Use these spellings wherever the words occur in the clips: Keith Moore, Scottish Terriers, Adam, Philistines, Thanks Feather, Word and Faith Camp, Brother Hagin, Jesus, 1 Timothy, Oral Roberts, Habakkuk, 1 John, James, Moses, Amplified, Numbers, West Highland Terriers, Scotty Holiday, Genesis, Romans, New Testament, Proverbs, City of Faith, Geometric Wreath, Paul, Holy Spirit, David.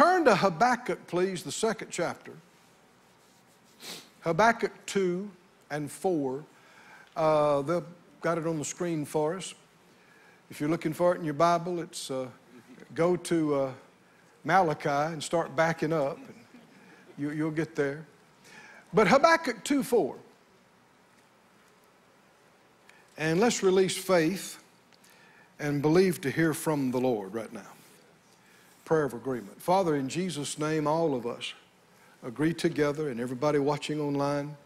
Turn to Habakkuk, please, the second chapter. Habakkuk 2 and 4. They've got it on the screen for us. If you're looking for it in your Bible, it's go to Malachi and start backing up. And you'll get there. But Habakkuk 2:4. And let's release faith and believe to hear from the Lord right now. Prayer of agreement. Father, in Jesus' name, all of us agree together, and everybody watching online,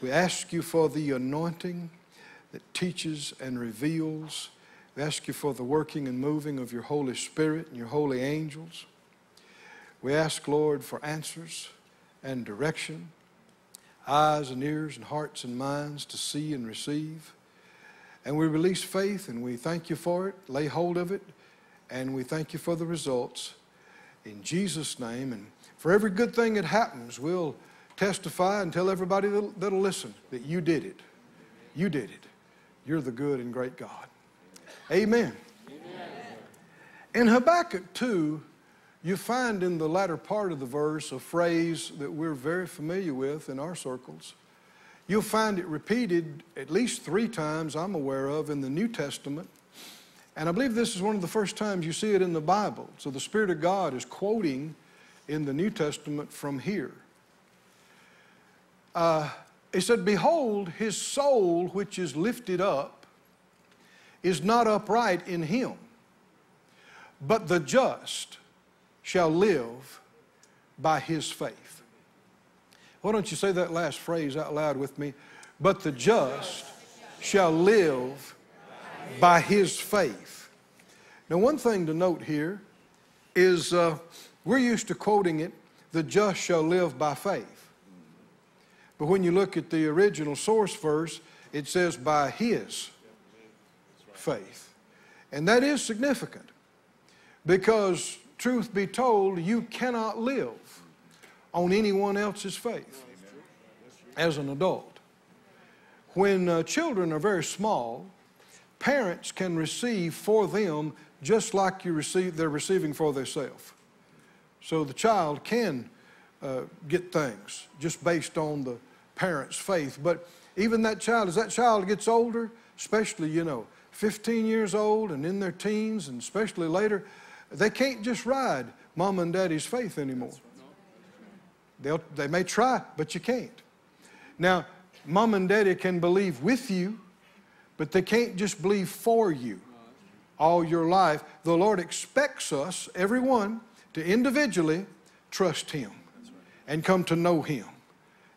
we ask you for the anointing that teaches and reveals. We ask you for the working and moving of your Holy Spirit and your holy angels. We ask, Lord, for answers and direction, eyes and ears and hearts and minds to see and receive. And we release faith, and we thank you for it, lay hold of it, and we thank you for the results in Jesus' name. And for every good thing that happens, we'll testify and tell everybody that'll listen that you did it. You did it. You're the good and great God. Amen. Amen. In Habakkuk 2, you find in the latter part of the verse a phrase that we're very familiar with in our circles. You'll find it repeated at least 3 times I'm aware of in the New Testament. And I believe this is one of the first times you see it in the Bible. So the Spirit of God is quoting in the New Testament from here. It said, behold, his soul which is lifted up is not upright in him, but the just shall live by his faith. Why don't you say that last phrase out loud with me? But the just shall live by his faith. Now, one thing to note here is we're used to quoting it, the just shall live by faith. But when you look at the original source verse, it says by his faith. And that is significant because, truth be told, you cannot live on anyone else's faith as an adult. When children are very small, parents can receive for them just like they're receiving for themselves. So the child can get things just based on the parent's faith. But even that child, as that child gets older, especially, 15 years old and in their teens, and especially later, they can't just ride mom and daddy's faith anymore. They may try, but you can't. Now, mom and daddy can believe with you, but they can't just believe for you all your life. The Lord expects us, everyone, to individually trust him and come to know him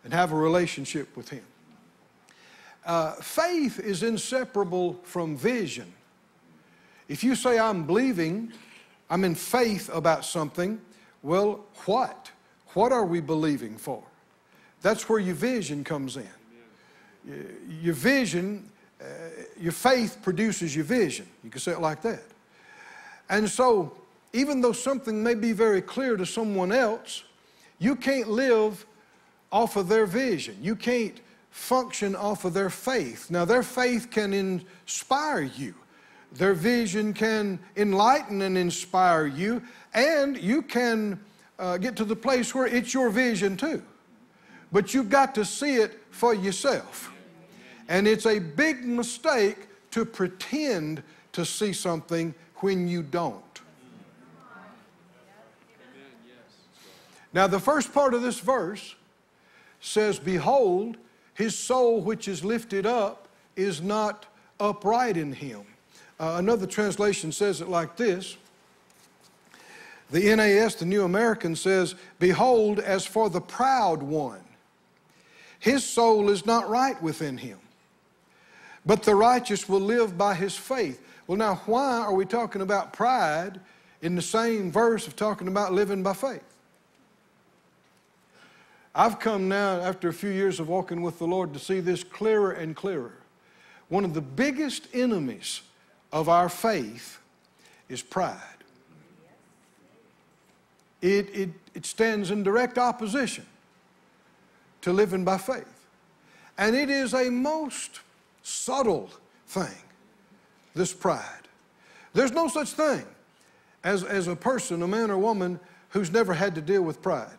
and have a relationship with him. Faith is inseparable from vision. If you say, I'm believing, I'm in faith about something, well, what? What are we believing for? That's where your vision comes in. Your vision, your faith produces your vision. You can say it like that. And so, even though something may be very clear to someone else, you can't live off of their vision. You can't function off of their faith. Now, their faith can inspire you. Their vision can enlighten and inspire you, and you can get to the place where it's your vision too. But you've got to see it for yourself. And it's a big mistake to pretend to see something when you don't. Now, the first part of this verse says, behold, his soul which is lifted up is not upright in him. Another translation says it like this. The NAS, the New American, says, behold, as for the proud one, his soul is not right within him, but the righteous will live by his faith. Well, now, why are we talking about pride in the same verse of talking about living by faith? I've come now, after a few years of walking with the Lord, to see this clearer and clearer. One of the biggest enemies of our faith is pride. It stands in direct opposition to living by faith. And it is a most subtle thing, this pride. There's no such thing as a person, a man or woman, who's never had to deal with pride.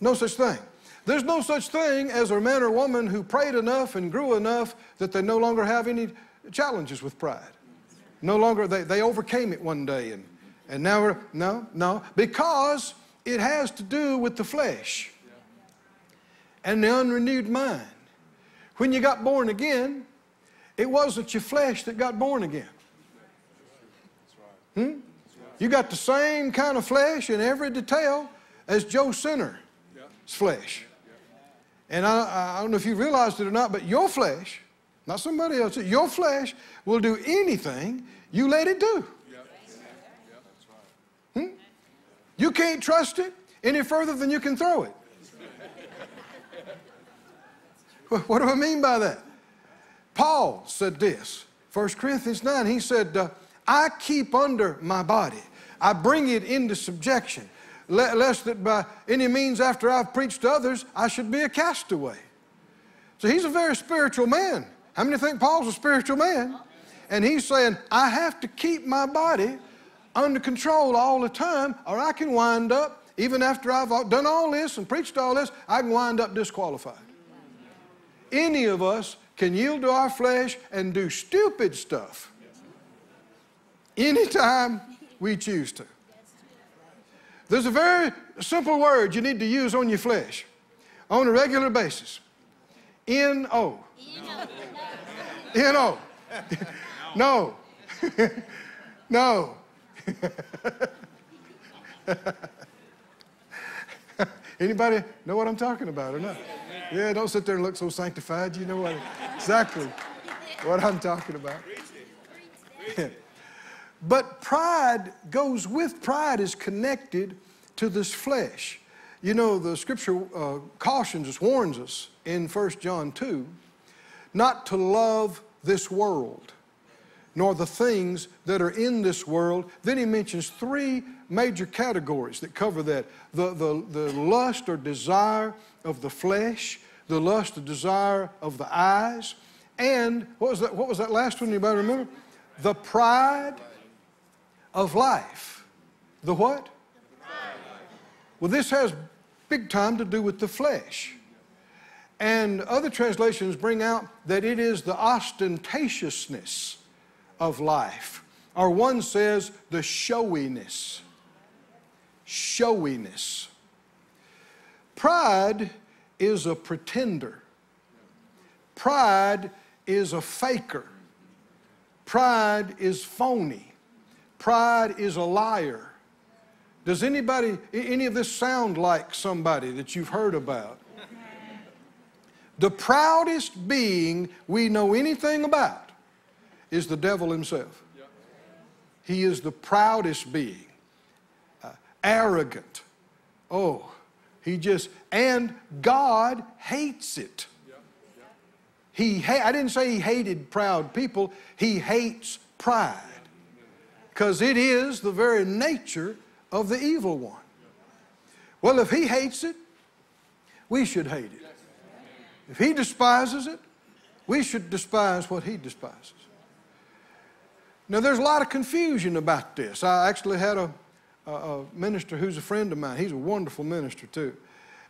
No such thing. There's no such thing as a man or woman who prayed enough and grew enough that they no longer have any challenges with pride. No longer, they overcame it one day and now we're, no, because it has to do with the flesh and the unrenewed mind. When you got born again, it wasn't your flesh that got born again. You got the same kind of flesh in every detail as Joe Sinner's flesh. And I don't know if you realized it or not, but your flesh, not somebody else's, your flesh will do anything you let it do. You can't trust it any further than you can throw it. What do I mean by that? Paul said this, 1 Corinthians 9, he said, I keep under my body. I bring it into subjection, lest that by any means after I've preached to others, I should be a castaway. So he's a very spiritual man. How many think Paul's a spiritual man? And he's saying, I have to keep my body under control all the time, or I can wind up, even after I've done all this and preached all this, I can wind up disqualified. Any of us can yield to our flesh and do stupid stuff anytime we choose to. There's a very simple word you need to use on your flesh on a regular basis. N-O. N-O. No. No. Anybody know what I'm talking about or not? Yeah, don't sit there and look so sanctified. You know what, exactly what I'm talking about. But pride goes with, pride is connected to this flesh. You know, the scripture cautions us, warns us in 1 John 2, not to love this world, nor the things that are in this world. Then he mentions three major categories that cover that. The lust or desire of the flesh, the lust or desire of the eyes, and what was that last one, anybody remember? The pride of life. The what? The pride. Well, this has big time to do with the flesh. And other translations bring out that it is the ostentatiousness of life, or one says the showiness. Showiness. Pride is a pretender. Pride is a faker. Pride is phony. Pride is a liar. Does anybody, any of this sound like somebody that you've heard about? The proudest being we know anything about is the devil himself. He is the proudest being, arrogant. Oh, he just, and God hates it. I didn't say he hated proud people, he hates pride, because it is the very nature of the evil one. Well, if he hates it, we should hate it. If he despises it, we should despise what he despises. Now, there's a lot of confusion about this. I actually had a minister who's a friend of mine. He's a wonderful minister, too.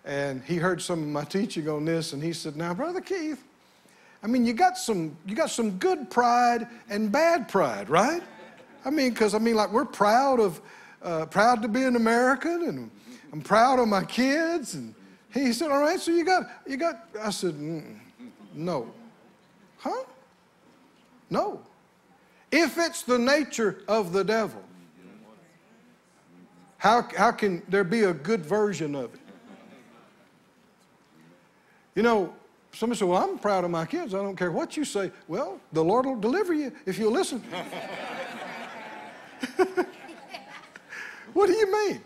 And he heard some of my teaching on this, and he said, now, Brother Keith, I mean, you got some good pride and bad pride, right? I mean, because, I mean, like, we're proud of, proud to be an American, and I'm proud of my kids. And he said, all right, so you got, I said, no. Huh? No. If it's the nature of the devil, how can there be a good version of it? You know, somebody said, well, I'm proud of my kids. I don't care what you say. Well, the Lord will deliver you if you'll listen. What do you mean?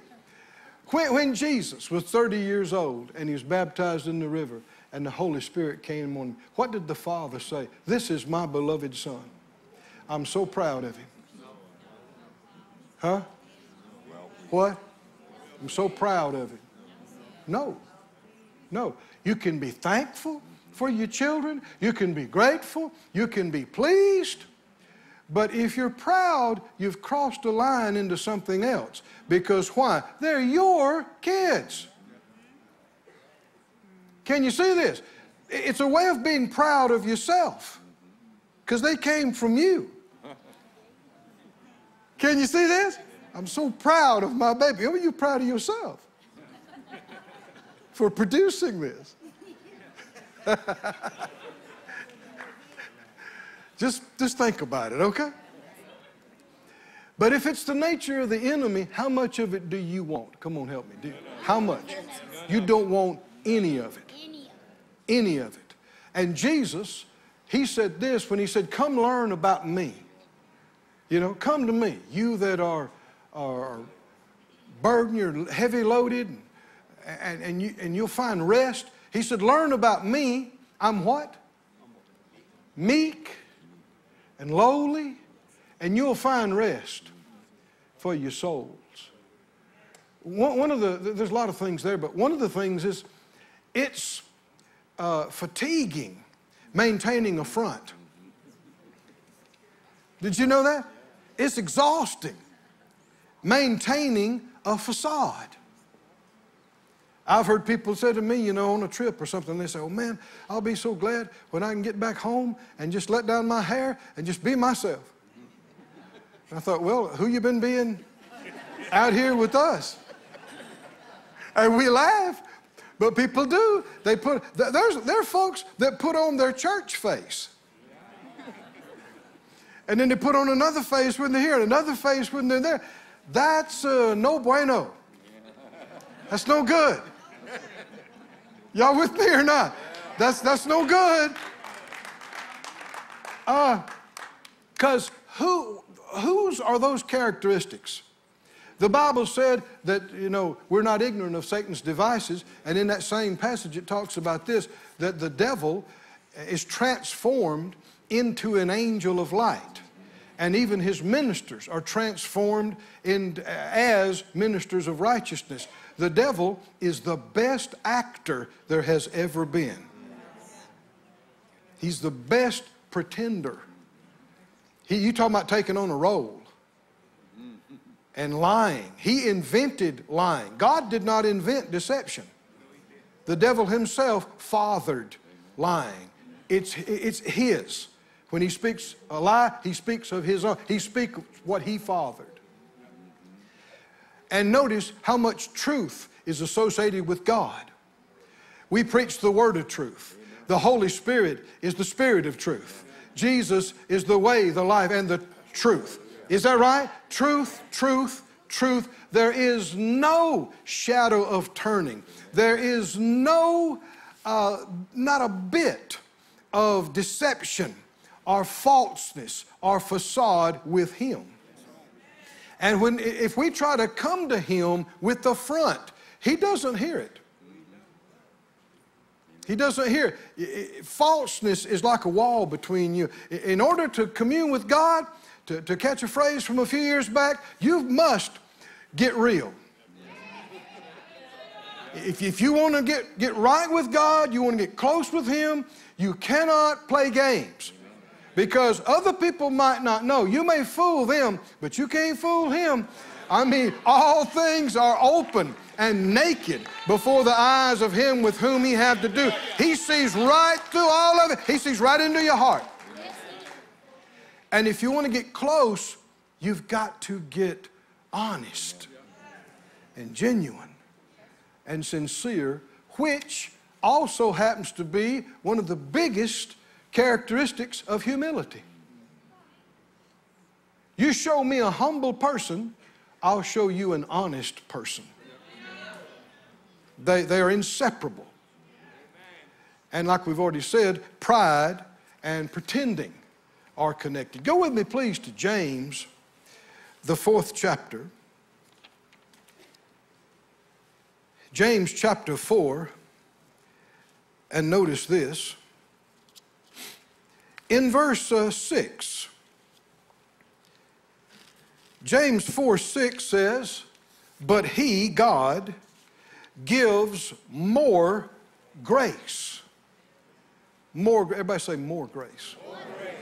When Jesus was 30 years old and he was baptized in the river and the Holy Spirit came on him, what did the Father say? This is my beloved Son. I'm so proud of him. Huh? What? I'm so proud of him. No. No. You can be thankful for your children. You can be grateful. You can be pleased. But if you're proud, you've crossed a line into something else. Because why? They're your kids. Can you see this? It's a way of being proud of yourself because they came from you. Can you see this? I'm so proud of my baby. Are you proud of yourself for producing this? Just think about it, okay? But if it's the nature of the enemy, how much of it do you want? Come on, help me. How much? You don't want any of it. Any of it. And Jesus, he said this when he said, come learn about me. You know, come to me, you that are burdened, you're heavy loaded, and you'll find rest. He said, learn about me. I'm what? Meek and lowly, and you'll find rest for your souls. One of the, there's a lot of things there, but one of the things is it's fatiguing maintaining a front. Did you know that? It's exhausting maintaining a facade. I've heard people say to me, you know, on a trip or something, they say, oh man, I'll be so glad when I can get back home and just let down my hair and just be myself. And I thought, well, who you been being out here with us? And we laugh, but people do. They put, there are folks that put on their church face. And then they put on another face when they're here and another face when they're there. That's no bueno. That's no good. Y'all with me or not? That's no good. Because whose are those characteristics? The Bible said that, you know, we're not ignorant of Satan's devices. And in that same passage, it talks about this, that the devil is transformed into an angel of light. And even his ministers are transformed as ministers of righteousness. The devil is the best actor there has ever been. He's the best pretender. You talking about taking on a role and lying. He invented lying. God did not invent deception. The devil himself fathered lying. It's his. When he speaks a lie, he speaks of his own. He speaks what he fathered. And notice how much truth is associated with God. We preach the word of truth. The Holy Spirit is the spirit of truth. Jesus is the way, the life, and the truth. Is that right? Truth, truth, truth. There is no shadow of turning. There is no, not a bit of deception or falseness or facade with him. And if we try to come to him with the front, he doesn't hear it. He doesn't hear it. Falseness is like a wall between you. In order to commune with God, to catch a phrase from a few years back, you must get real. If you want to get right with God, you want to get close with him, you cannot play games. Because other people might not know. You may fool them, but you can't fool him. I mean, all things are open and naked before the eyes of him with whom he have to do. He sees right through all of it. He sees right into your heart. And if you want to get close, you've got to get honest and genuine and sincere, which also happens to be one of the biggest characteristics of humility. You show me a humble person, I'll show you an honest person. They are inseparable. And like we've already said, pride and pretending are connected. Go with me, please, to James, the 4th chapter. James chapter 4, and notice this. In verse 6, James 4:6 says, but he, God, gives more grace. Everybody say more grace. More grace.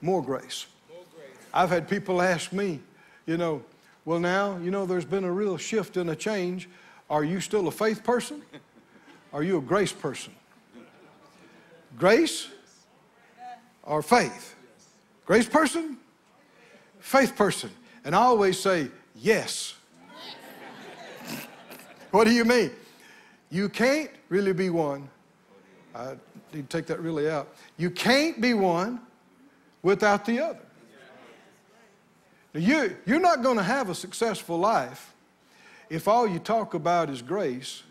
more grace. I've had people ask me, well now, there's been a real shift and a change. Are you still a faith person? Are you a grace person? Grace or faith? Grace person? Faith person. And I always say, yes. What do you mean? You can't really be one. I need to take that really out. You can't be one without the other. You're not going to have a successful life if all you talk about is grace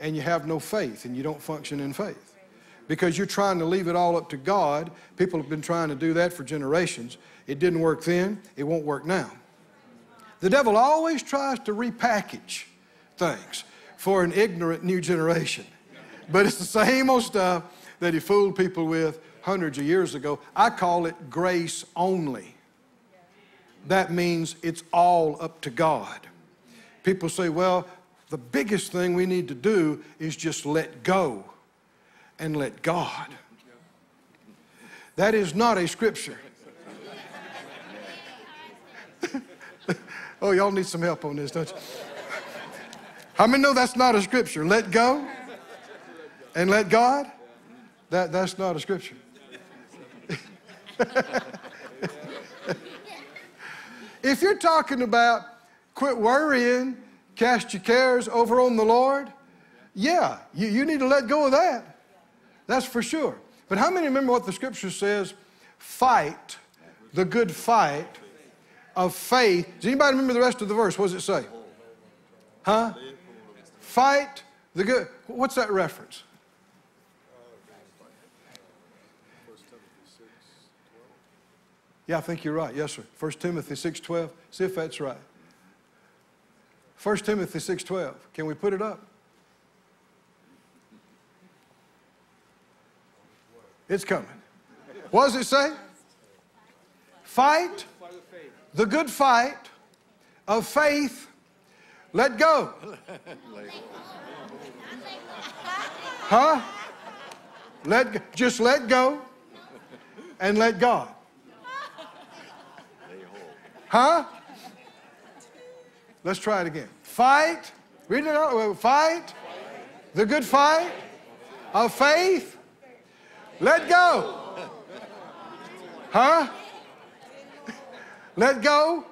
and you have no faith and you don't function in faith. Because you're trying to leave it all up to God. People have been trying to do that for generations. It didn't work then. It won't work now. The devil always tries to repackage things for an ignorant new generation. But it's the same old stuff that he fooled people with hundreds of years ago. I call it grace only. That means it's all up to God. People say, well, the biggest thing we need to do is just let go and let God. That is not a scripture. Oh, y'all need some help on this, don't you? How many know that's not a scripture? Let go and let God? That's not a scripture. If you're talking about quit worrying, cast your cares over on the Lord, yeah, you need to let go of that. That's for sure. But how many remember what the scripture says? Fight the good fight of faith. Does anybody remember the rest of the verse? What does it say? Huh? Fight the good. What's that reference? 1 Timothy 6:12. Yeah, I think you're right. Yes, sir. 1 Timothy 6:12. See if that's right. 1 Timothy 6:12. Can we put it up? It's coming. What does it say? Fight the good fight of faith. Let go. Huh? Let go. Just let go and let God. Huh? Let's try it again. Fight. Read it out. Fight the good fight of faith. Let go. Huh? Let go.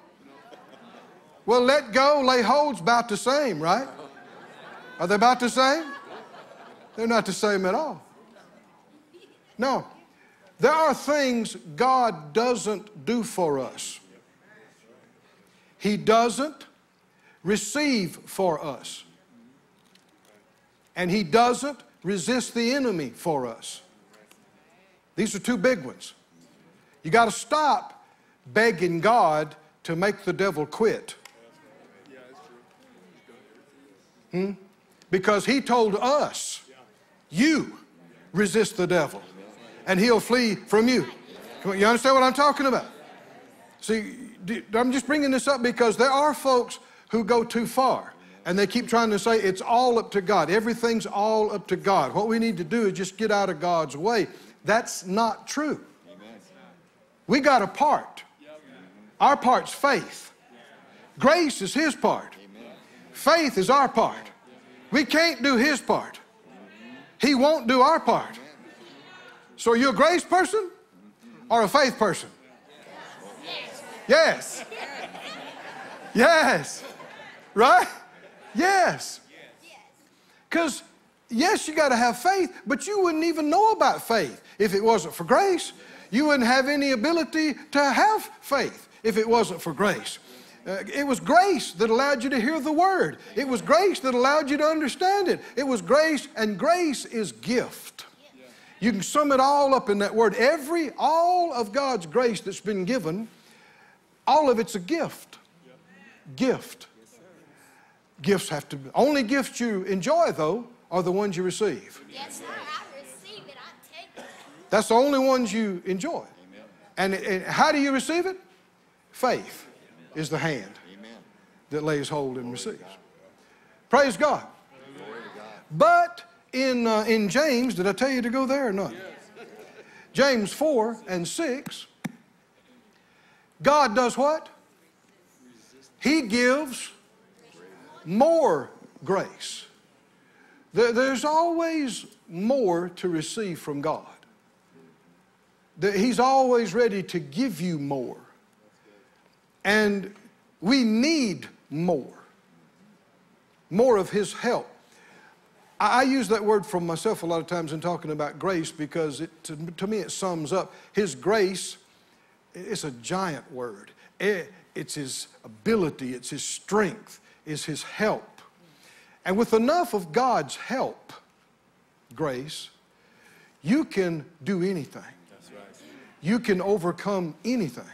Well, let go, lay hold's about the same, right? Are they about the same? They're not the same at all. No. There are things God doesn't do for us. He doesn't receive for us. And He doesn't resist the enemy for us. These are two big ones. You got to stop begging God to make the devil quit. Because He told us, you resist the devil and he'll flee from you. You understand what I'm talking about? See, I'm just bringing this up because there are folks who go too far and they keep trying to say it's all up to God. Everything's all up to God. What we need to do is just get out of God's way. That's not true. We got a part. Our part's faith. Grace is His part. Faith is our part. We can't do His part. He won't do our part. So are you a grace person or a faith person? Yes. Yes. Right? Yes. Because, yes, you got to have faith, but you wouldn't even know about faith if it wasn't for grace. You wouldn't have any ability to have faith if it wasn't for grace. It was grace that allowed you to hear the Word. It was grace that allowed you to understand it. It was grace, and grace is gift. You can sum it all up in that word. All of God's grace that's been given, all of it's a gift. Gift. Gifts have to be. Only gifts you enjoy, though, are the ones you receive. Yes, sir. I receive it. I take it. That's the only ones you enjoy. And how do you receive it? Faith is the hand that lays hold and receives. Praise God. But in James, did I tell you to go there or not? James 4 and 6, God does what? He gives more grace. There's always more to receive from God. He's always ready to give you more. And we need more of His help. I use that word for myself a lot of times in talking about grace because to me it sums up His grace. It's a giant word. It's His ability. It's His strength. It's His help. And with enough of God's help, grace, you can do anything. That's right. You can overcome anything.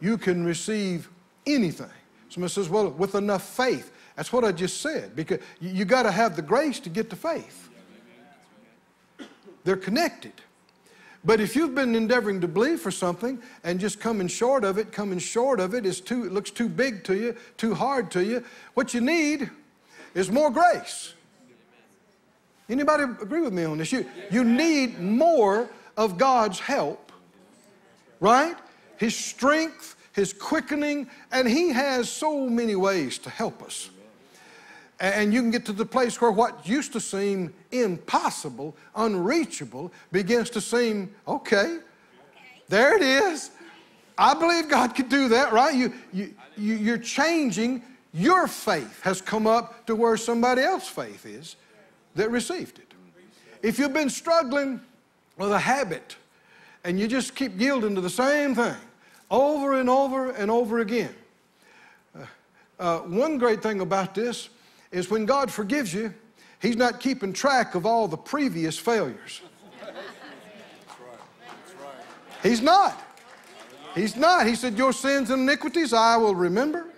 You can receive anything. Someone says, well, with enough faith. That's what I just said. Because you got to have the grace to get to faith. They're connected. But if you've been endeavoring to believe for something and just coming short of it, it looks too big to you, too hard to you, what you need is more grace. Anybody agree with me on this? You need more of God's help, right? His strength, His quickening, and He has so many ways to help us. And you can get to the place where what used to seem impossible, unreachable, begins to seem, okay, there it is. I believe God could do that, right? You're changing. Your faith has come up to where somebody else's faith is that received it. If you've been struggling with a habit and you just keep yielding to the same thing over and over and over again, one great thing about this is when God forgives you, He's not keeping track of all the previous failures. He's not. He's not. He said, your sins and iniquities I will remember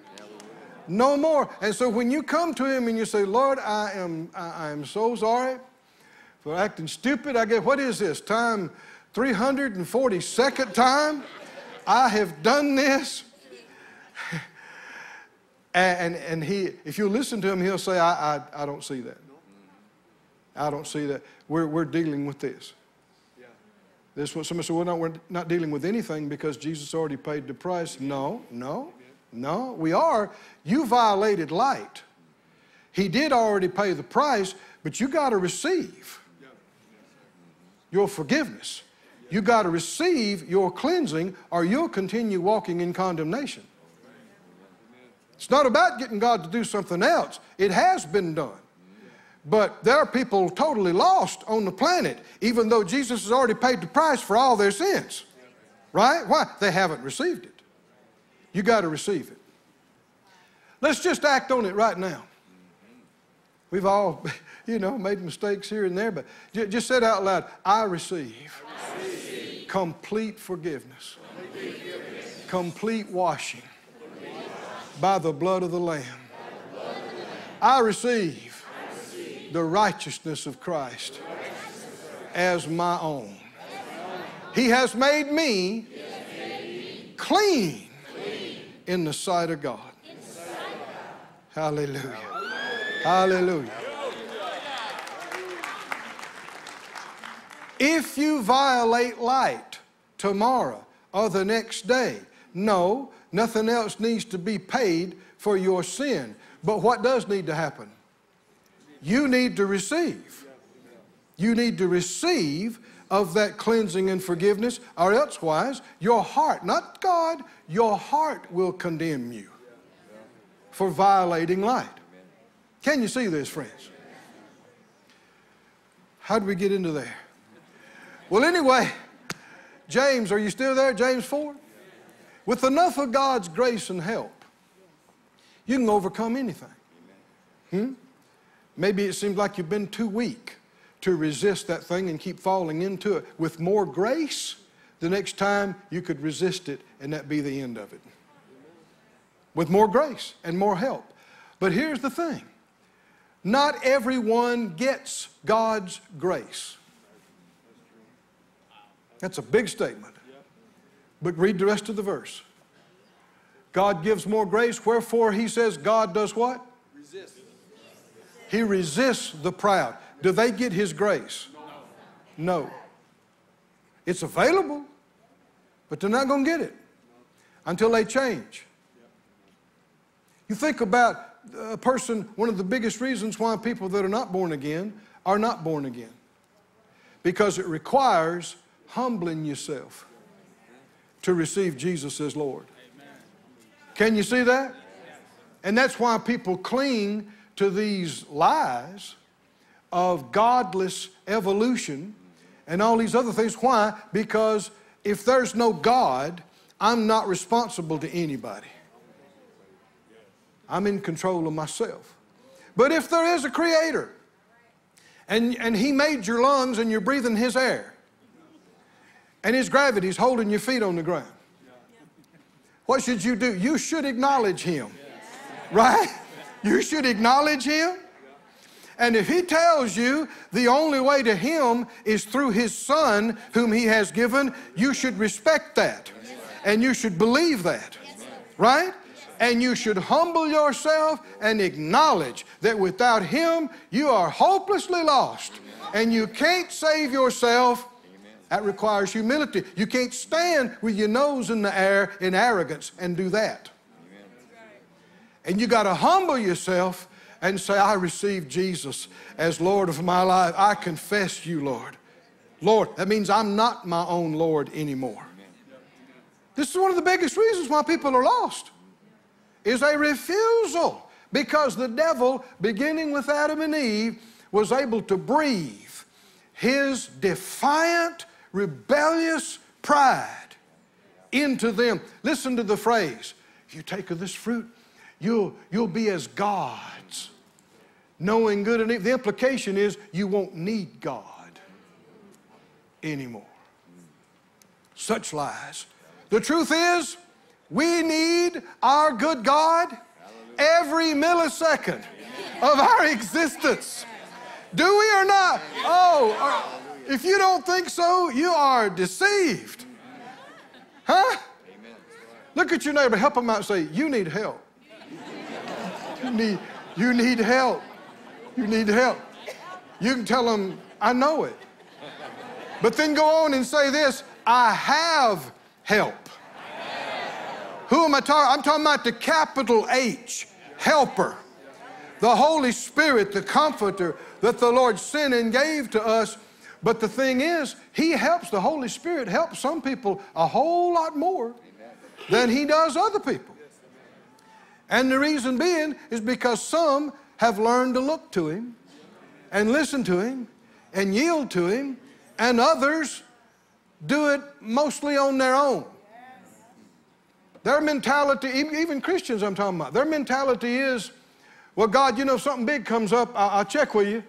no more. And so when you come to Him and you say, Lord, I am so sorry for acting stupid. What is this? Time 342nd time I have done this. And He, if you listen to Him, He'll say, I don't see that. I don't see that. We're dealing with this. This is what somebody said, we're not dealing with anything because Jesus already paid the price. No, we are. You violated light. He did already pay the price, but you got to receive your forgiveness. You got to receive your cleansing or you'll continue walking in condemnation. It's not about getting God to do something else. It has been done. But there are people totally lost on the planet, even though Jesus has already paid the price for all their sins. Right? Why? They haven't received it. You got to receive it. Let's just act on it right now. We've all, made mistakes here and there, but just say it out loud. I receive. Complete forgiveness. Complete washing. By the blood of the Lamb. I receive the righteousness of Christ as my own. He has made me clean. In the sight of God. Hallelujah. Hallelujah. If you violate light tomorrow or the next day, no, nothing else needs to be paid for your sin. But what does need to happen? You need to receive. You need to receive of that cleansing and forgiveness, or elsewise, your heart, not God, your heart will condemn you for violating light. Can you see this, friends? How did we get into there? Well, anyway, James, are you still there? James 4? With enough of God's grace and help, you can overcome anything. Maybe it seems like you've been too weak to resist that thing and keep falling into it. With more grace, the next time you could resist it and that be the end of it. With more grace and more help. But here's the thing. Not everyone gets God's grace. That's a big statement. But read the rest of the verse. God gives more grace, wherefore He says God does what? Resists. He resists the proud. Do they get His grace? No. It's available, but they're not going to get it. until they change. You think about a person, one of the biggest reasons why people that are not born again are not born again. Because it requires humbling yourself to receive Jesus as Lord. Can you see that? And that's why people cling to these lies of godless evolution and all these other things. Why? Because if there's no God, I'm not responsible to anybody. I'm in control of myself. But if there is a creator and he made your lungs and you're breathing his air and his gravity's holding your feet on the ground, what should you do? You should acknowledge him, right? You should acknowledge him. And if he tells you the only way to him is through his son whom he has given, you should respect that. And you should believe that, right? And you should humble yourself and acknowledge that without him, you are hopelessly lost. And you can't save yourself. That requires humility. You can't stand with your nose in the air in arrogance and do that. And you got to humble yourself and say, I receive Jesus as Lord of my life. I confess you, Lord. Lord, that means I'm not my own Lord anymore. This is one of the biggest reasons why people are lost, is a refusal, because the devil, beginning with Adam and Eve, was able to breathe his defiant, rebellious pride into them. Listen to the phrase, if you take of this fruit, you'll be as gods, knowing good and evil. The implication is you won't need God anymore. Such lies. The truth is, we need our good God every millisecond of our existence. Do we or not? Oh, if you don't think so, you are deceived. Huh? Look at your neighbor, help him out and say, you need help. You need help. You need help. You can tell them, I know it. But then go on and say this, I have help. Who am I talking about? I'm talking about the capital H, helper. The Holy Spirit, the comforter that the Lord sent and gave to us. But the thing is, he helps, the Holy Spirit helps some people a whole lot more than he does other people. And the reason being is because some have learned to look to him and listen to him and yield to him, and others do it mostly on their own. Their mentality, even Christians I'm talking about, their mentality is, well, God, you know, if something big comes up, I'll check with you.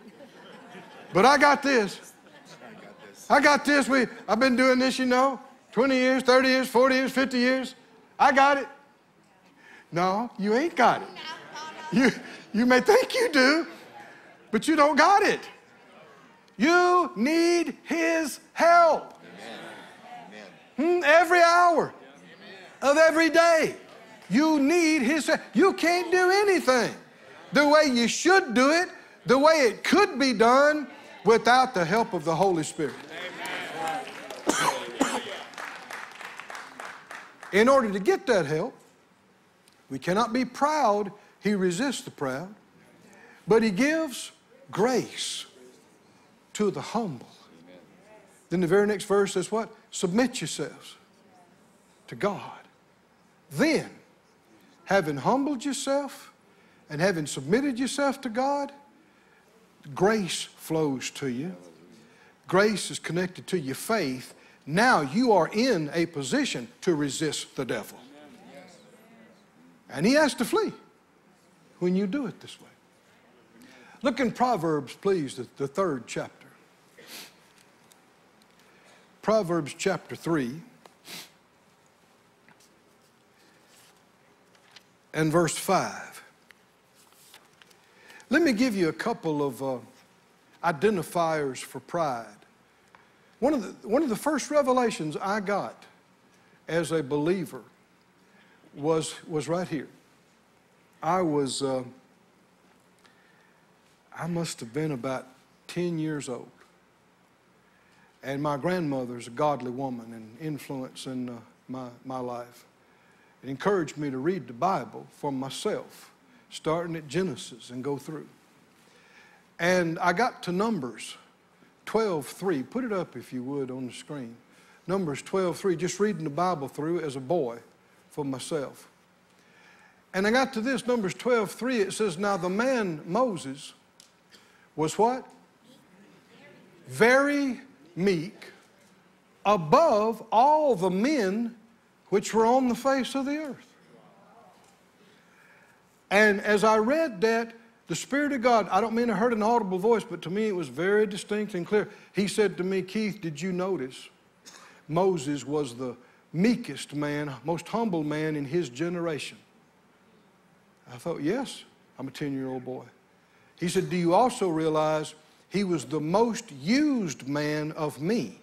But I got this. I've been doing this, you know, 20 years, 30 years, 40 years, 50 years. I got it. No, you ain't got it. You may think you do, but you don't got it. You need his help. Amen. Every hour of every day, you need his help. You can't do anything the way you should do it, the way it could be done, without the help of the Holy Spirit. In order to get that help, we cannot be proud. He resists the proud, but he gives grace to the humble. Amen. Then the very next verse is what? Submit yourselves to God. Then, having humbled yourself and having submitted yourself to God, grace flows to you. Grace is connected to your faith. Now you are in a position to resist the devil. And he has to flee when you do it this way. Look in Proverbs, please, the third chapter. Proverbs chapter 3 and verse 5. Let me give you a couple of identifiers for pride. One of the first revelations I got as a believer was right here. I must have been about 10 years old. And my grandmother's a godly woman and influence in my life. It encouraged me to read the Bible for myself, starting at Genesis and go through. And I got to Numbers 12:3. Put it up, if you would, on the screen. Numbers 12:3, just reading the Bible through as a boy for myself. And I got to this, Numbers 12:3, it says, now the man Moses was what? Very meek, above all the men which were on the face of the earth. And as I read that, the Spirit of God, I don't mean I heard an audible voice, but to me it was very distinct and clear. He said to me, Keith, did you notice Moses was the meekest man, most humble man in his generation? I thought, yes, I'm a 10-year-old boy. He said, do you also realize he was the most used man of me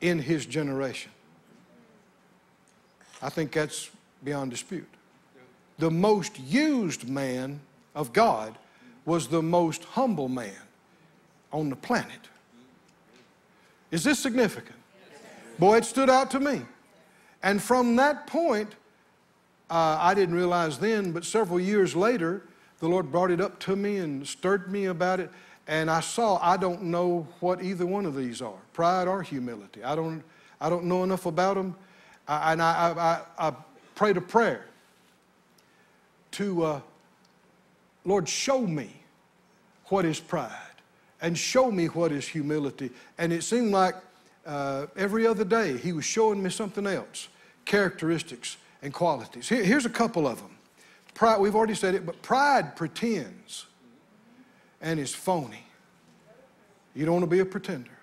in his generation? I think that's beyond dispute. The most used man of God was the most humble man on the planet. Is this significant? Yes. Boy, it stood out to me. And from that point, I didn't realize then, but several years later, the Lord brought it up to me and stirred me about it, and I saw I don't know what either one of these are, pride or humility. I don't know enough about them, and I prayed a prayer to Lord, show me what is pride and show me what is humility. And it seemed like every other day he was showing me something else, characteristics and qualities. Here's a couple of them. Pride, we've already said it, but pride pretends and is phony. You don't want to be a pretender.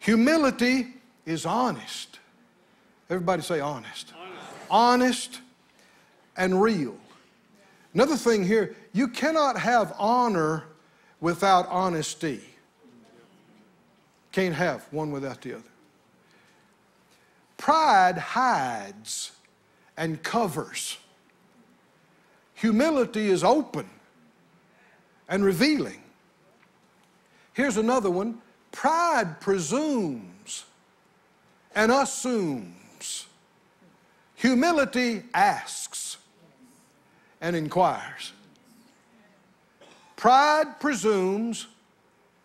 Humility is honest. Everybody say honest. Honest and real. Another thing here, you cannot have honor without honesty. Can't have one without the other. Pride hides and covers. Humility is open and revealing. Here's another one. Pride presumes and assumes. Humility asks and inquires. Pride presumes,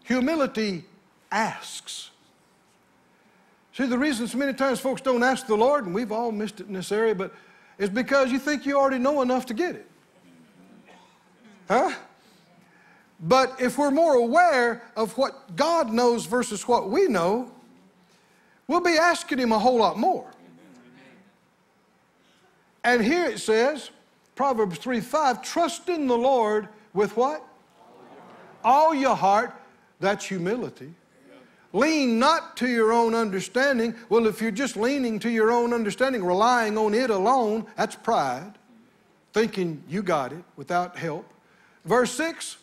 humility asks. See, the reason so many times folks don't ask the Lord, and we've all missed it in this area, but it's because you think you already know enough to get it. Huh? But if we're more aware of what God knows versus what we know, we'll be asking Him a whole lot more. And here it says, Proverbs 3:5, trust in the Lord with what? All your heart. That's humility. Lean not to your own understanding. Well, if you're just leaning to your own understanding, relying on it alone, that's pride. Thinking you got it without help. Verse 6,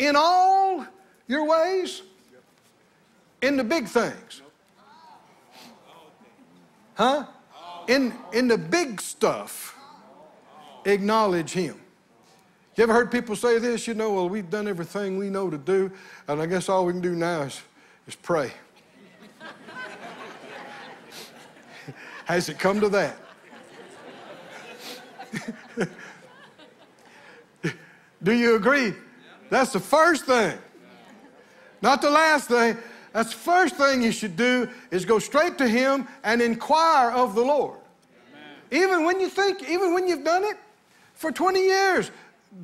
in all your ways, in the big things. Huh? In the big stuff. Acknowledge Him. You ever heard people say this? You know, well, we've done everything we know to do, and I guess all we can do now is pray. Has it come to that? Do you agree? That's the first thing. Not the last thing. That's the first thing you should do is go straight to Him and inquire of the Lord. Even when you think, even when you've done it, for 20 years,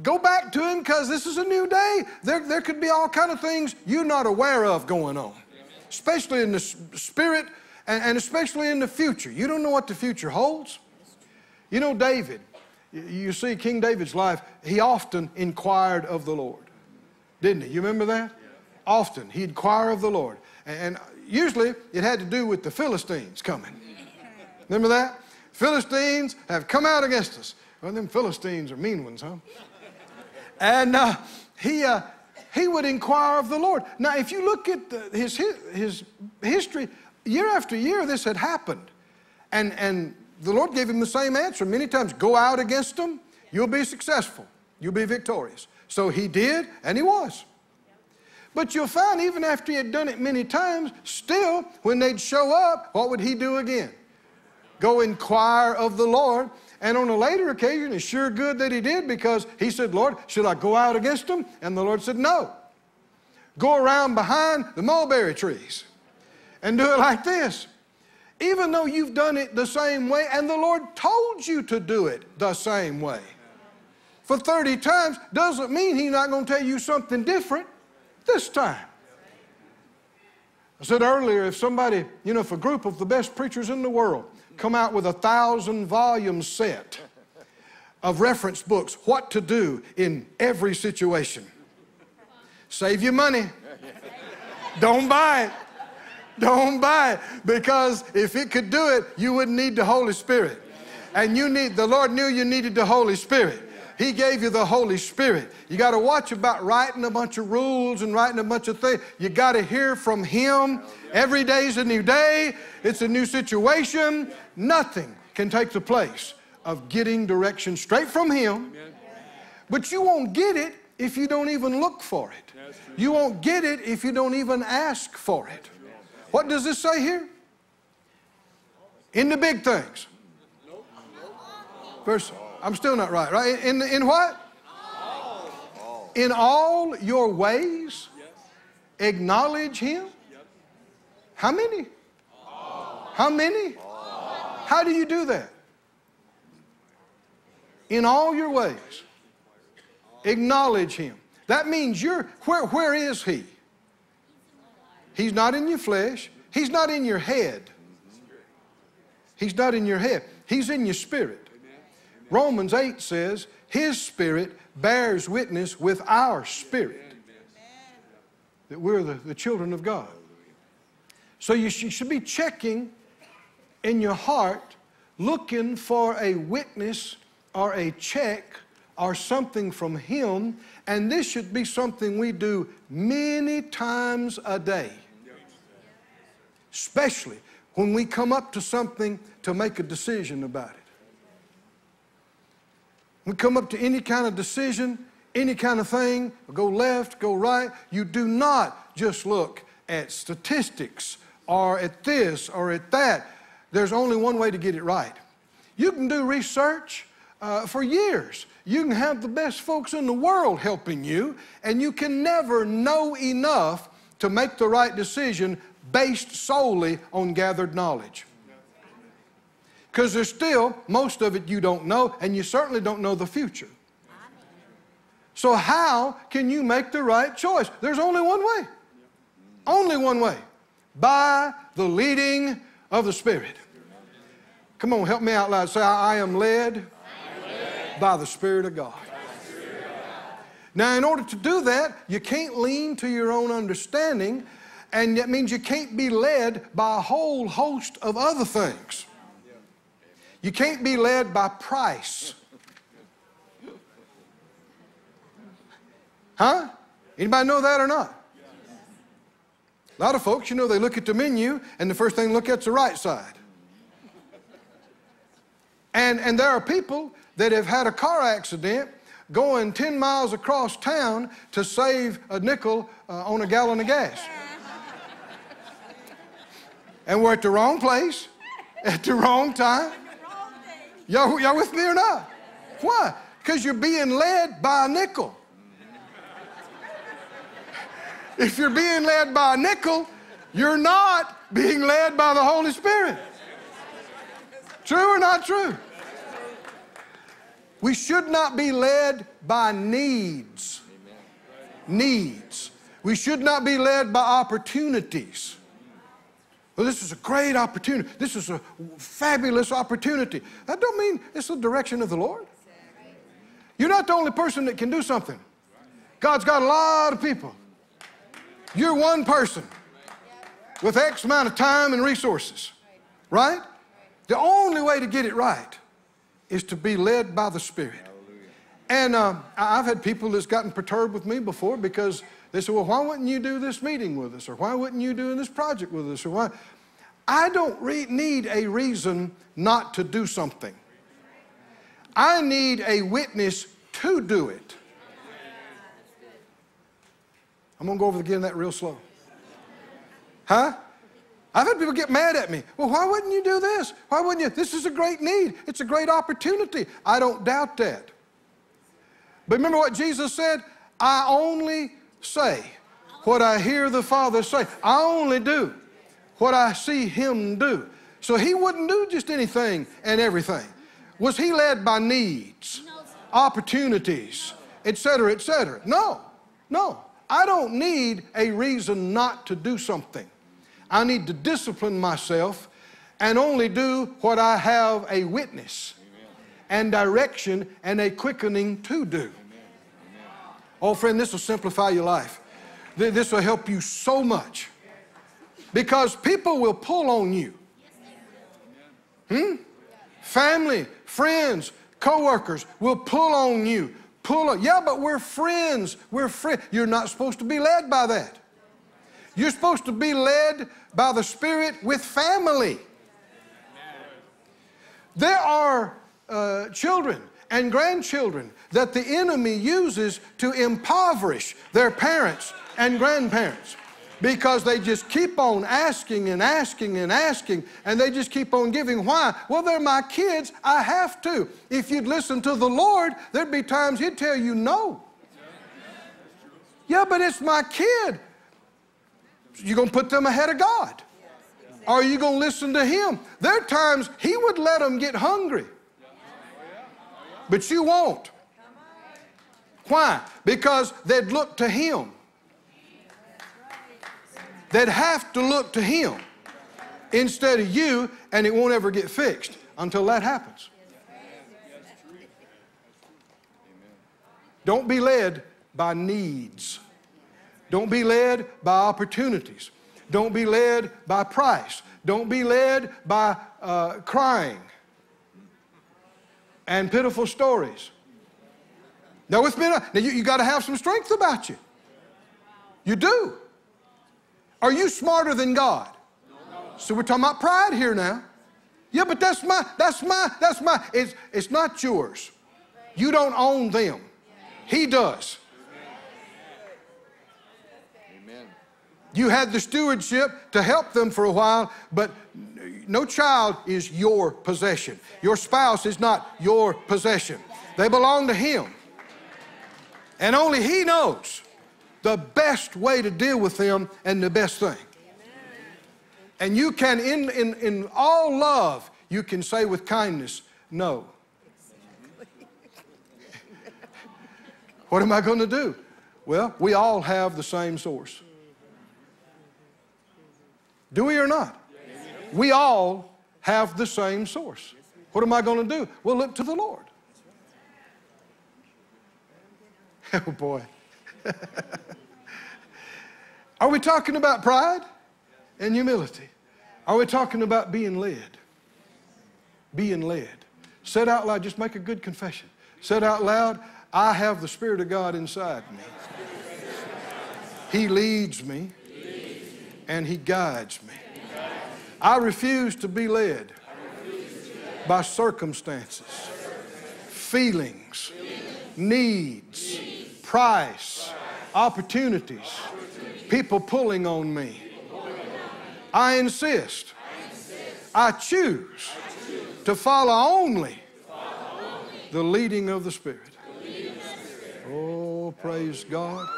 go back to Him because this is a new day. There could be all kind of things you're not aware of going on, especially in the spirit and especially in the future. You don't know what the future holds. You know, David, you see King David's life, he often inquired of the Lord, didn't he? You remember that? Yeah. Often he inquired of the Lord. And usually it had to do with the Philistines coming. Remember that? Philistines have come out against us. Well, them Philistines are mean ones, huh? And he would inquire of the Lord. Now, if you look at his history, year after year this had happened. And the Lord gave him the same answer many times. Go out against them. You'll be successful. You'll be victorious. So he did, and he was. But you'll find even after he had done it many times, still, when they'd show up, what would he do again? go inquire of the Lord. And on a later occasion, it's sure good that he did, because he said, Lord, should I go out against them? And the Lord said, no. Go around behind the mulberry trees and do it like this. Even though you've done it the same way, and the Lord told you to do it the same way for 30 times, doesn't mean he's not going to tell you something different this time. I said earlier, if somebody, you know, if a group of the best preachers in the world come out with a 1,000-volume set of reference books, what to do in every situation. Save your money. Don't buy it. Don't buy it, because if it could do it, you wouldn't need the Holy Spirit. And you need, the Lord knew you needed the Holy Spirit. He gave you the Holy Spirit. You got to watch about writing a bunch of rules and writing a bunch of things. You got to hear from him. Every day's a new day. It's a new situation. Nothing can take the place of getting direction straight from him. But you won't get it if you don't even look for it. You won't get it if you don't even ask for it. What does this say here? In the big things. Verse, I'm still not right, right? In what? All. In all your ways, acknowledge him. How many? All. How many? All. How do you do that? In all your ways, acknowledge him. That means you're, where is he? He's not in your flesh. He's not in your head. He's not in your head. He's in your spirit. Romans 8 says, his spirit bears witness with our spirit that we're the children of God. So you should be checking in your heart, looking for a witness or a check or something from him. And this should be something we do many times a day. Especially when we come up to something to make a decision about it. We come up to any kind of decision, any kind of thing, go left, go right. You do not just look at statistics or at this or at that. There's only one way to get it right. You can do research for years. You can have the best folks in the world helping you, and you can never know enough to make the right decision based solely on gathered knowledge. Because there's still, most of it you don't know, and you certainly don't know the future. So how can you make the right choice? There's only one way. Only one way. By the leading of the Spirit. Come on, help me out loud. Say, I am led by the Spirit of God. Now, in order to do that, you can't lean to your own understanding, and that means you can't be led by a whole host of other things. You can't be led by price. Huh? Anybody know that or not? A lot of folks, you know, they look at the menu and the first thing they look at is the right side. And there are people that have had a car accident going 10 miles across town to save a nickel on a gallon of gas. And we're at the wrong place at the wrong time. Y'all with me or not? Why? Because you're being led by a nickel. If you're being led by a nickel, you're not being led by the Holy Spirit. True or not true? We should not be led by needs. Needs. We should not be led by opportunities. Well, this is a great opportunity. This is a fabulous opportunity. That don't mean it's the direction of the Lord. You're not the only person that can do something. God's got a lot of people. You're one person with X amount of time and resources, right? The only way to get it right is to be led by the Spirit. And I've had people that's gotten perturbed with me before because they said, well, why wouldn't you do this meeting with us? Or why wouldn't you do this project with us? Or why? I don't need a reason not to do something. I need a witness to do it. I'm going to go over again that real slow. Huh? I've had people get mad at me. Well, why wouldn't you do this? Why wouldn't you? This is a great need. It's a great opportunity. I don't doubt that. But remember what Jesus said? I only say what I hear the Father say. I only do what I see Him do. So He wouldn't do just anything and everything. Was He led by needs, opportunities, etc., etc.? No, no. I don't need a reason not to do something. I need to discipline myself and only do what I have a witness and direction and a quickening to do. Oh, friend, this will simplify your life. This will help you so much because people will pull on you. Family, friends, co-workers will pull on you. Yeah, but we're friends. We're friends. You're not supposed to be led by that. You're supposed to be led by the Spirit with family. There are children and grandchildren that the enemy uses to impoverish their parents and grandparents because they just keep on asking and asking and asking, and they just keep on giving. Why? Well, they're my kids. I have to. If you'd listen to the Lord, there'd be times He'd tell you no. Yeah, but it's my kid. You're going to put them ahead of God? Are you going to listen to Him? There are times He would let them get hungry. But you won't. Why? Because they'd look to Him. They'd have to look to Him instead of you, and it won't ever get fixed until that happens. Don't be led by needs. Don't be led by opportunities. Don't be led by price. Don't be led by crying and pitiful stories. Now, with me, you got to have some strength about you. You do. Are you smarter than God? So we're talking about pride here now. Yeah, but that's my. It's not yours. You don't own them. He does. You had the stewardship to help them for a while, but no child is your possession. Your spouse is not your possession. They belong to Him. And only He knows the best way to deal with them and the best thing. And you can, in all love, you can say with kindness, no. What am I going to do? Well, we all have the same source. Do we or not? Yes. We all have the same source. What am I going to do? Well, look to the Lord. Oh, boy. Are we talking about pride and humility? Are we talking about being led? Being led. Said out loud, just make a good confession. Said out loud, I have the Spirit of God inside me. He leads me. And He guides me. I refuse to be led by circumstances, feelings, needs, price, opportunities, people pulling on me. I insist. I choose to follow only the leading of the Spirit. Oh, praise God.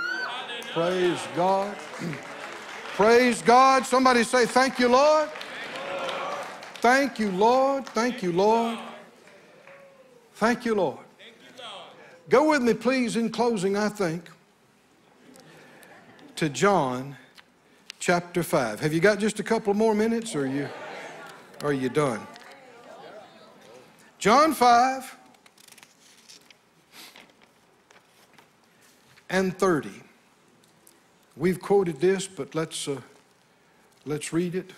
Praise God. Praise God. Somebody say, thank you, Lord. Thank you, Lord. Thank you, Lord. Thank you, Lord. Go with me, please, in closing, I think, to John chapter 5. Have you got just a couple more minutes, or are you done? John 5 and 30. We've quoted this, but let's read it.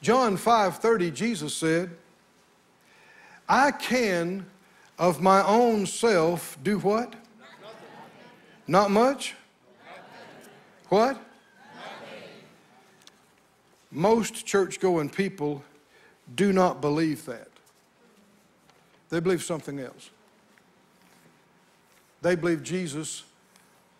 John 5:30, Jesus said, I can of my own self do what? Nothing. Not much? Nothing. What? Nothing. Most church-going people do not believe that. They believe something else. They believe Jesus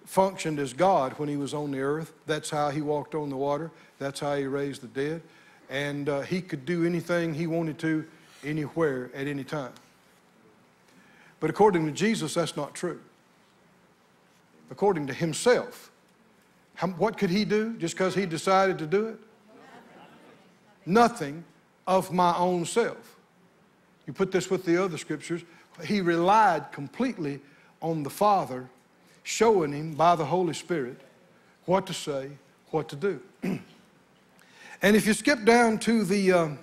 functioned as God when he was on the earth. That's how he walked on the water. That's how he raised the dead. And he could do anything he wanted to, anywhere, at any time. But according to Jesus, that's not true. According to himself, what could he do just because he decided to do it? Nothing of my own self. You put this with the other scriptures. He relied completely on the Father, showing him by the Holy Spirit what to say, what to do. And if you skip down to the,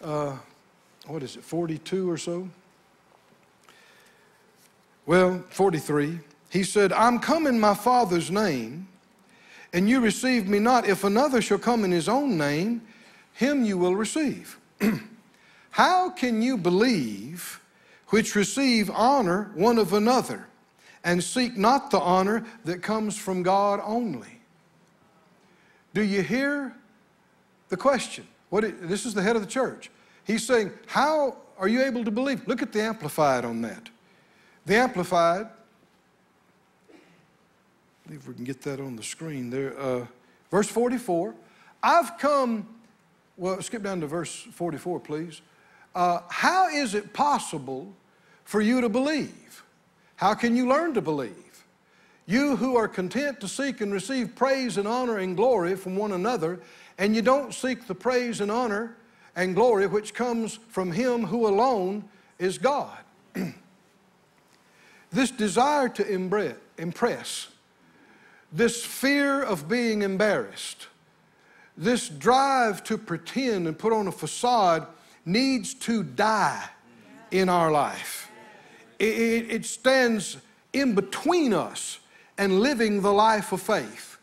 what is it, 42 or so? Well, 43. He said, I'm come in my Father's name, and you receive me not. If another shall come in his own name, him you will receive. How can you believe which receive honor one of another, and seek not the honor that comes from God only? Do you hear the question? This is the head of the church. He's saying, how are you able to believe? Look at the Amplified on that. The Amplified, I believe we can get that on the screen there. Verse 44, I've come, well, skip down to verse 44, please. How is it possible for you to believe? How can you learn to believe? You who are content to seek and receive praise and honor and glory from one another, and you don't seek the praise and honor and glory which comes from him who alone is God. This desire to impress, this fear of being embarrassed, this drive to pretend and put on a facade needs to die in our life. It stands in between us and living the life of faith.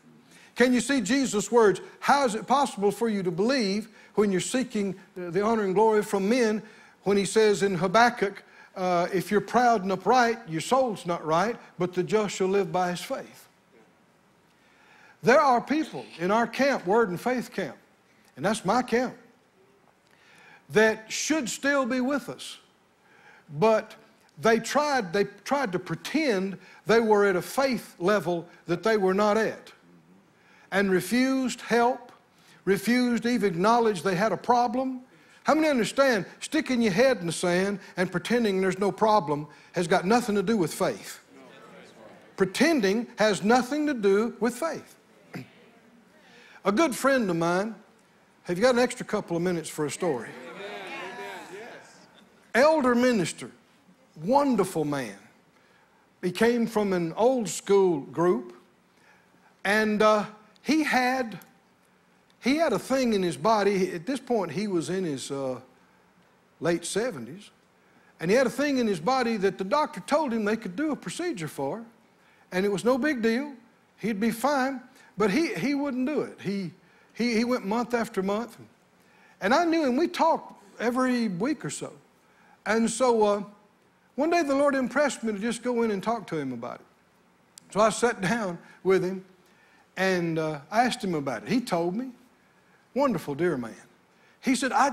Can you see Jesus' words? How is it possible for you to believe when you're seeking the honor and glory from men, when he says in Habakkuk, if you're proud and upright, your soul's not right, but the just shall live by his faith. There are people in our camp, Word and Faith Camp, and that's my camp, that should still be with us, but they tried to pretend they were at a faith level that they were not at, and refused help, refused even acknowledge they had a problem. How many understand sticking your head in the sand and pretending there's no problem has got nothing to do with faith? Pretending has nothing to do with faith. A good friend of mine, have you got an extra couple of minutes for a story? Elder minister, wonderful man. He came from an old school group, and he had a thing in his body. At this point, he was in his late 70s, and he had a thing in his body that the doctor told him they could do a procedure for, and it was no big deal. He'd be fine, but he wouldn't do it. He went month after month, and I knew him. We talked every week or so, and so one day the Lord impressed me to just go in and talk to him about it. So I sat down with him, and I asked him about it. He told me, wonderful dear man. He said, I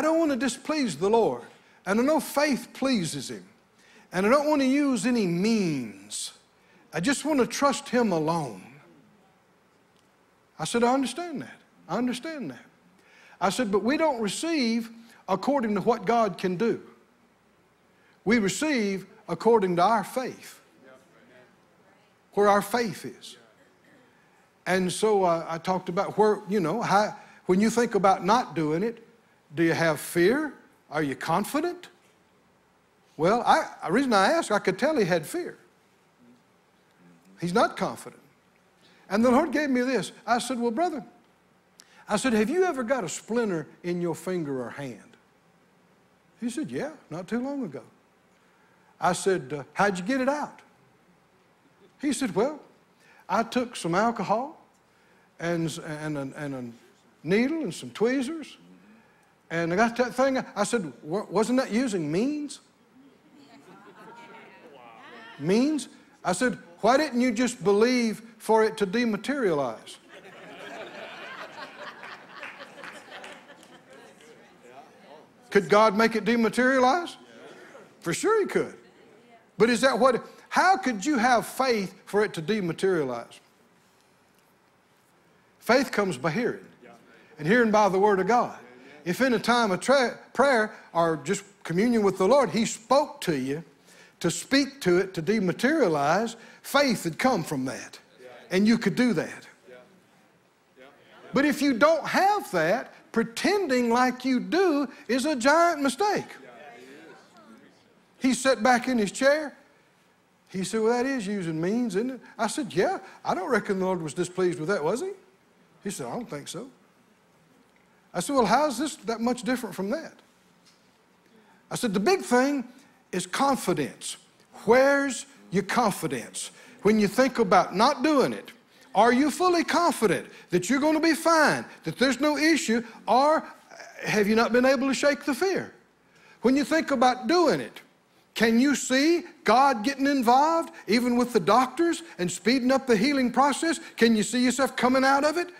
don't want to displease the Lord, and I know faith pleases him, and I don't want to use any means. I just want to trust him alone. I said, I understand that. I understand that. I said, but we don't receive according to what God can do. We receive according to our faith, where our faith is. And so I talked about where, you know, how, when you think about not doing it, do you have fear? Are you confident? Well, the reason I asked, I could tell he had fear. He's not confident. And the Lord gave me this. I said, well, brother, I said, have you ever got a splinter in your finger or hand? He said, yeah, not too long ago. I said, how'd you get it out? He said, well, I took some alcohol and a needle and some tweezers, and I got that thing. I said, wasn't that using means? Means? I said, why didn't you just believe for it to dematerialize? Could God make it dematerialize? For sure he could. But is that what, How could you have faith for it to dematerialize? Faith comes by hearing, and hearing by the Word of God. If in a time of prayer or just communion with the Lord, He spoke to you to speak to it to dematerialize, faith had come from that, and you could do that. But if you don't have that, pretending like you do is a giant mistake. He sat back in his chair. He said, well, that is using means, isn't it? I said, yeah. I don't reckon the Lord was displeased with that, was he? He said, I don't think so. I said, well, how is this that much different from that? I said, the big thing is confidence. Where's your confidence? When you think about not doing it, are you fully confident that you're going to be fine, that there's no issue, or have you not been able to shake the fear? When you think about doing it, can you see God getting involved, even with the doctors, and speeding up the healing process? Can you see yourself coming out of it?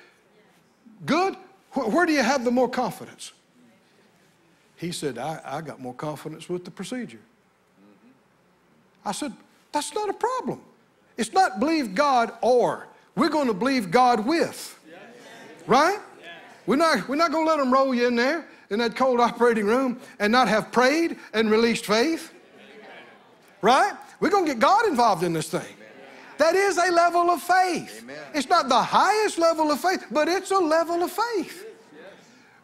Good. Where do you have the more confidence? He said, I got more confidence with the procedure. I said, that's not a problem. It's not believe God or. We're going to believe God with, right? We're not going to let them roll you in there in that cold operating room and not have prayed and released faith, right? We're going to get God involved in this thing. That is a level of faith. It's not the highest level of faith, but it's a level of faith.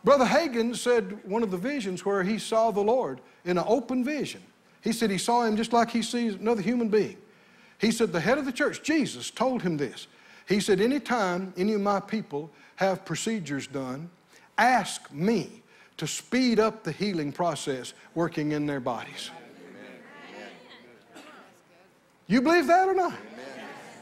Brother Hagin said one of the visions where he saw the Lord in an open vision. He said he saw him just like he sees another human being. He said the head of the church, Jesus, told him this. He said, anytime any of my people have procedures done, ask me to speed up the healing process working in their bodies. Amen. You believe that or not? Amen.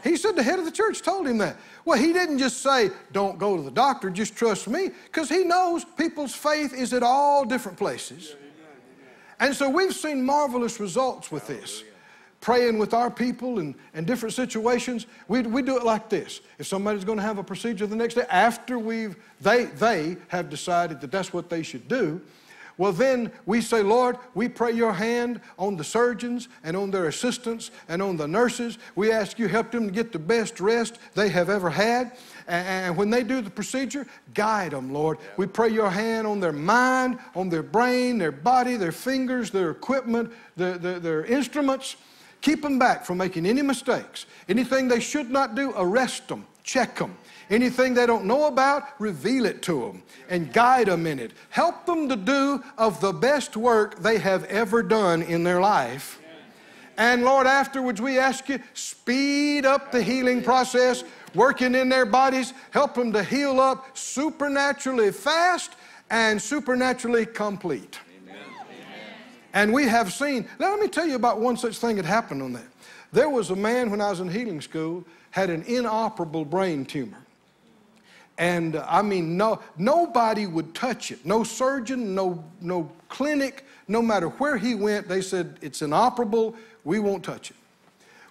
He said the head of the church told him that. Well, he didn't just say, don't go to the doctor, just trust me, because he knows people's faith is at all different places. And so we've seen marvelous results with this. Praying with our people and different situations, we do it like this. If somebody's going to have a procedure the next day, after they have decided that that's what they should do, well, then we say, Lord, we pray your hand on the surgeons and on their assistants and on the nurses. We ask you help them to get the best rest they have ever had. And when they do the procedure, guide them, Lord. We pray your hand on their mind, on their brain, their body, their fingers, their equipment, their instruments. Keep them back from making any mistakes. Anything they should not do, arrest them, check them. Anything they don't know about, reveal it to them and guide them in it. Help them to do of the best work they have ever done in their life. And Lord, afterwards we ask you, speed up the healing process, working in their bodies. Help them to heal up supernaturally fast and supernaturally complete. And we have seen, now let me tell you about one such thing that happened on that. There was a man when I was in healing school had an inoperable brain tumor. And I mean, nobody would touch it. No surgeon, no clinic, no matter where he went, they said, it's inoperable, we won't touch it.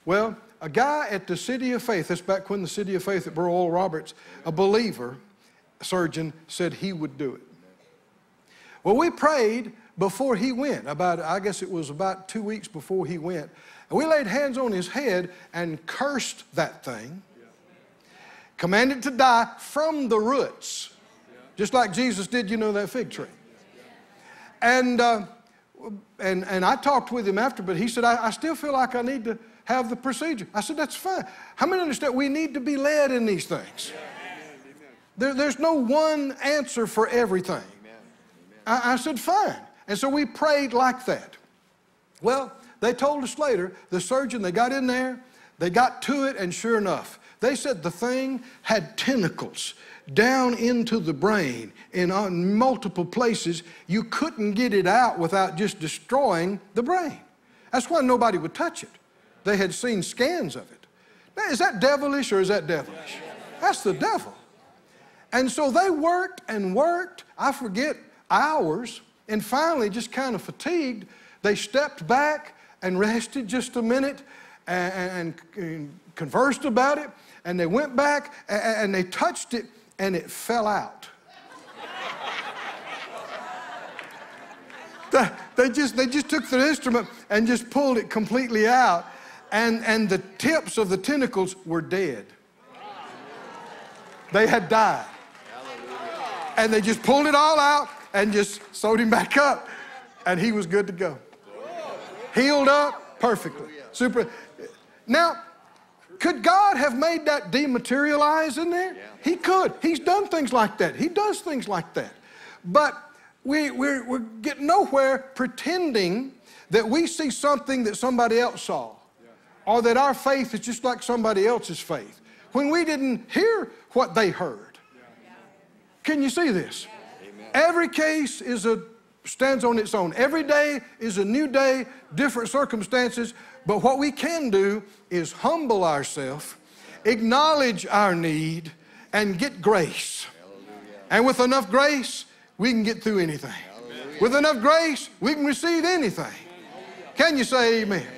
Well, a guy at the City of Faith, that's back when the City of Faith at Brother Oral Roberts, a believer, a surgeon, said he would do it. Well, we prayed before he went, I guess it was about 2 weeks before he went, and we laid hands on his head and cursed that thing, commanded to die from the roots, just like Jesus did, you know, that fig tree. And I talked with him after, but he said, I still feel like I need to have the procedure. I said, that's fine. How many understand we need to be led in these things? There's no one answer for everything. I said, fine. And so we prayed like that. Well, they told us later, the surgeon, they got in there, they got to it, and sure enough, they said the thing had tentacles down into the brain in on multiple places. You couldn't get it out without just destroying the brain. That's why nobody would touch it. They had seen scans of it. Now, is that devilish or is that devilish? That's the devil. And so they worked and worked, I forget, hours, and finally, just kind of fatigued, they stepped back and rested just a minute and conversed about it, and they went back and they touched it, and it fell out. They just took their instrument and just pulled it completely out, and the tips of the tentacles were dead. They had died. And they just pulled it all out and just sewed him back up, and he was good to go. Healed up perfectly. Super. Now, could God have made that dematerialize in there? He could. He's done things like that. He does things like that. But we're getting nowhere pretending that we see something that somebody else saw, or that our faith is just like somebody else's faith, when we didn't hear what they heard. Can you see this? Amen. Every case is stands on its own. Every day is a new day, different circumstances. But what we can do is humble ourselves, acknowledge our need, and get grace. Hallelujah. And with enough grace, we can get through anything. Hallelujah. With enough grace, we can receive anything. Hallelujah. Can you say amen?